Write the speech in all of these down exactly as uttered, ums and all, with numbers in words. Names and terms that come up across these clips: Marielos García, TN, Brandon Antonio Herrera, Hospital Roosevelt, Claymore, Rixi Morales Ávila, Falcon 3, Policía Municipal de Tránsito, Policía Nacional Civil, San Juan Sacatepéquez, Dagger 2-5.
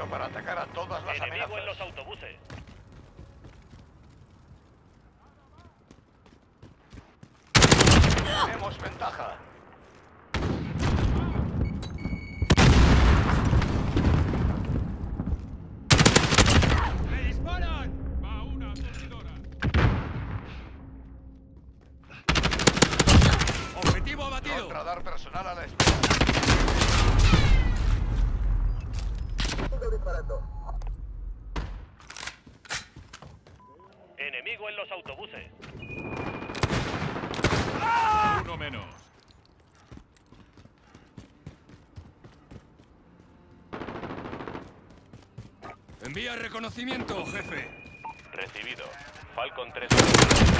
permiso para atacar a todas las amenazas. Enemigo en los autobuses. Tenemos ventaja. Radar personal a la espera. Estoy disparando. Enemigo en los autobuses. ¡Ah! Uno menos. Envía reconocimiento, jefe. Recibido. Falcon tres.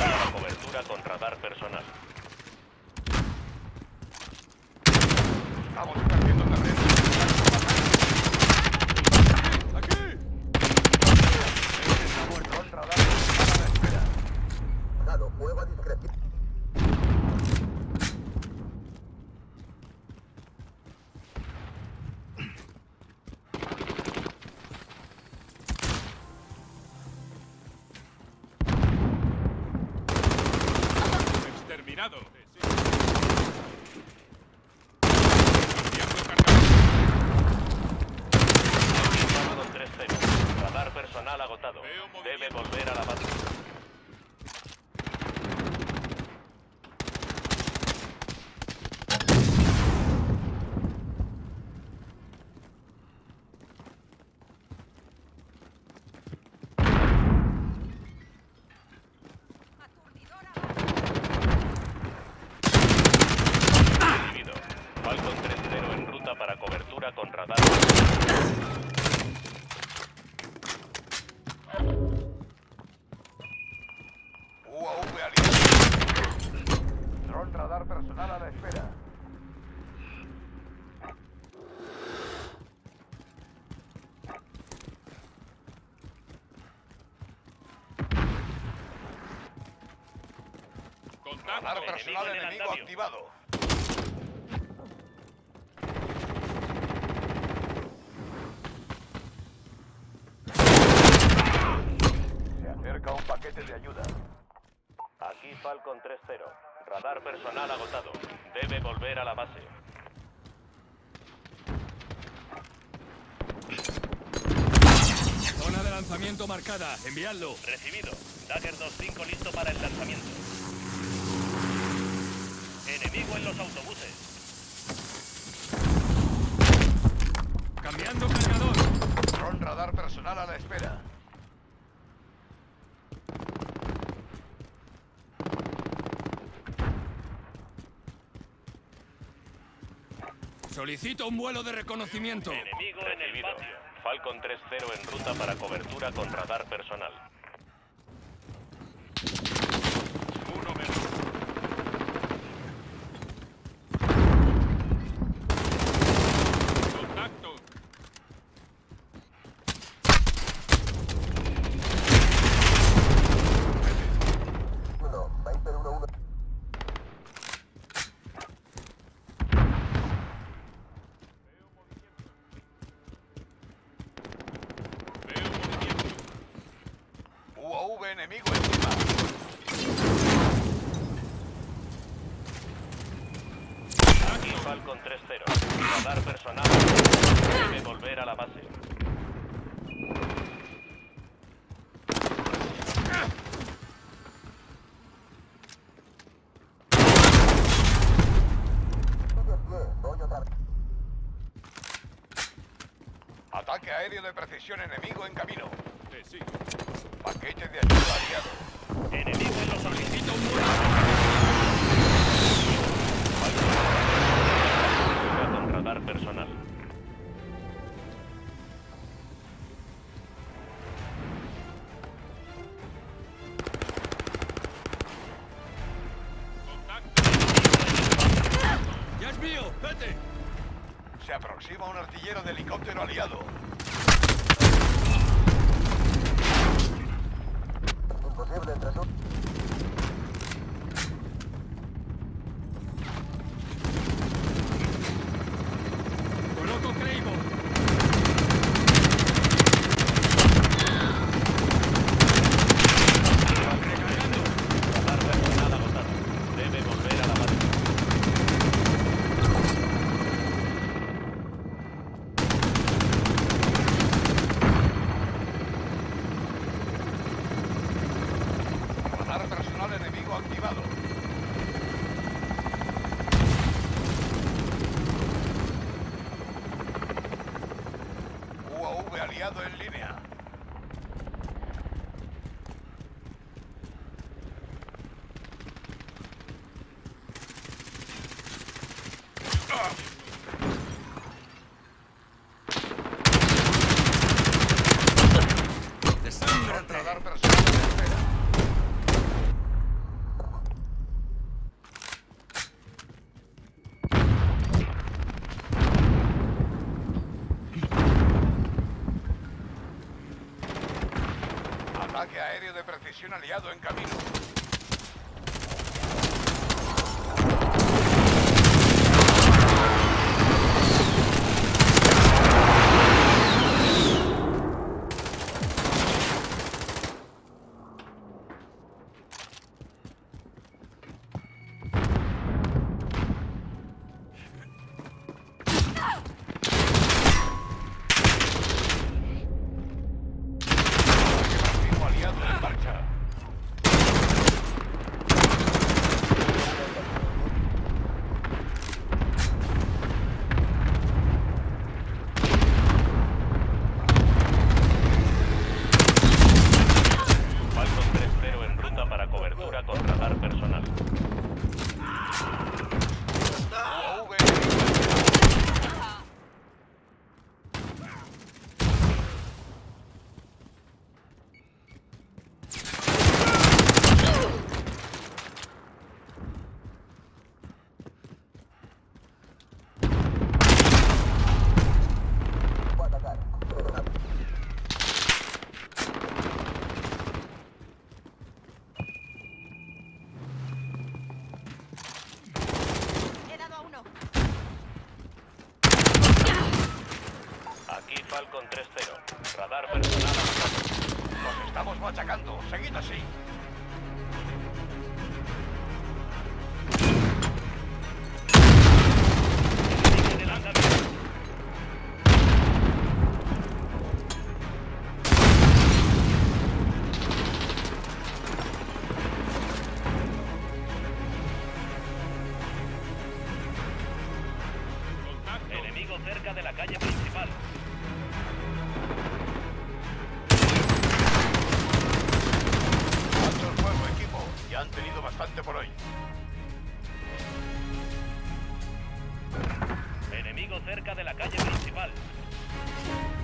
¡Ah! Cobertura con radar personal. Estamos perdiendo terreno. ¡Aquí! Este está muerto. El radar está a la espera. Dado prueba discreta. Exterminado. Personal agotado. Debe volver a la base. Aturdidora. Recibido. Falcon tres cero en ruta para cobertura con radar. Radar personal a la espera. Contacto. Radar personal enemigo, enemigo en activado. Se acerca un paquete de ayuda. Aquí Falcon tres cero. Radar personal agotado. Debe volver a la base. Zona de lanzamiento marcada. Enviadlo. Recibido. Dagger dos cinco listo para el lanzamiento. Enemigo en los autobuses. Cambiando cargador. Dron radar personal a la espera. Solicito un vuelo de reconocimiento. Enemigo en el patio. Falcon tres cero en ruta para cobertura con radar personal. Uno menos. Contacto. Enemigo encima. Aquí Falcon tres cero. Radar personal. Debe volver a la base. Ataque aéreo de precisión enemigo en camino. Sí. Paquete de ayuda aliado. Enemigo en los solicito un muro. Falta con radar personal. Contacto. ¡Ya es mío! ¡Vete! Se aproxima un artillero de helicóptero aliado. Coloco Claymore. aliado en línea. Aéreo de precisión aliado en camino. Falcon tres cero. Radar personal atacado. Nos estamos machacando. Seguid así. Enemigo cerca de la calle principal. Han tenido bastante por hoy. Enemigo cerca de la calle principal.